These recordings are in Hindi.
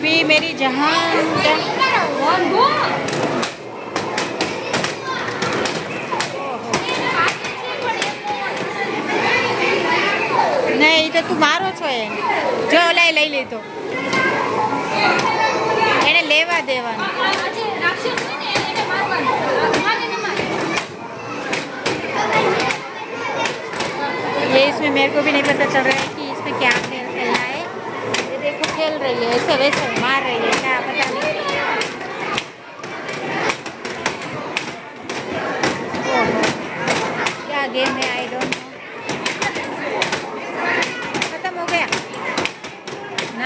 अभी मेरी जहां नहीं तो तू मारो छो ए जो लई लई ली तो एने लेवा देवाना राक्षस ने एने मारवाना माने मार। ये इसमें मेरे को भी नहीं पता चल रहा है कि इसमें क्या खेल खेलना है। ये देखो खेल रही है ऐसे वैसे मार रही है क्या पता नहीं क्या गेम है। आई डोंट नो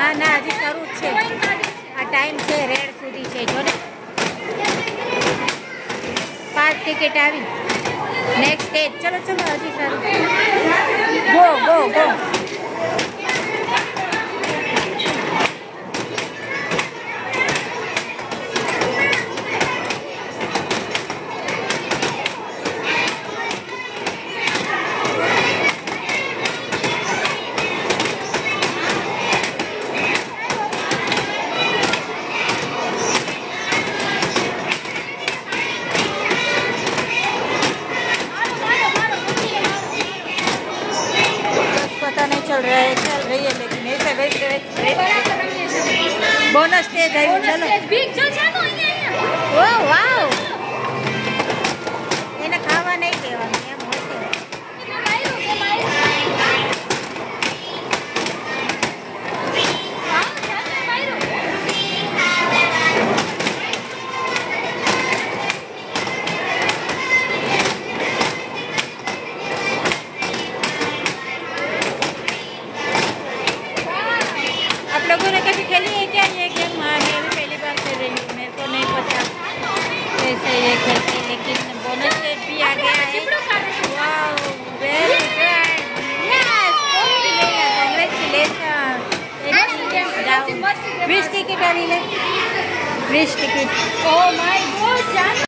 ना ना आज करूँ छे आ टाइम से रेड सुधी छे जो ने 5 टिकेट आवी नेक्स्ट स्टेज। चलो चलो आज सारू गो गो गो चल रही है लेकिन ऐसे वैसे बोनस स्टेज है। चलो बिग जो छे नो અહીંયા ઓ વાવ એને ખાવા નઈ દેવાનું એમ હોશે એને માર્યું કે Wish ticket, Anila. Wish ticket. Oh my God!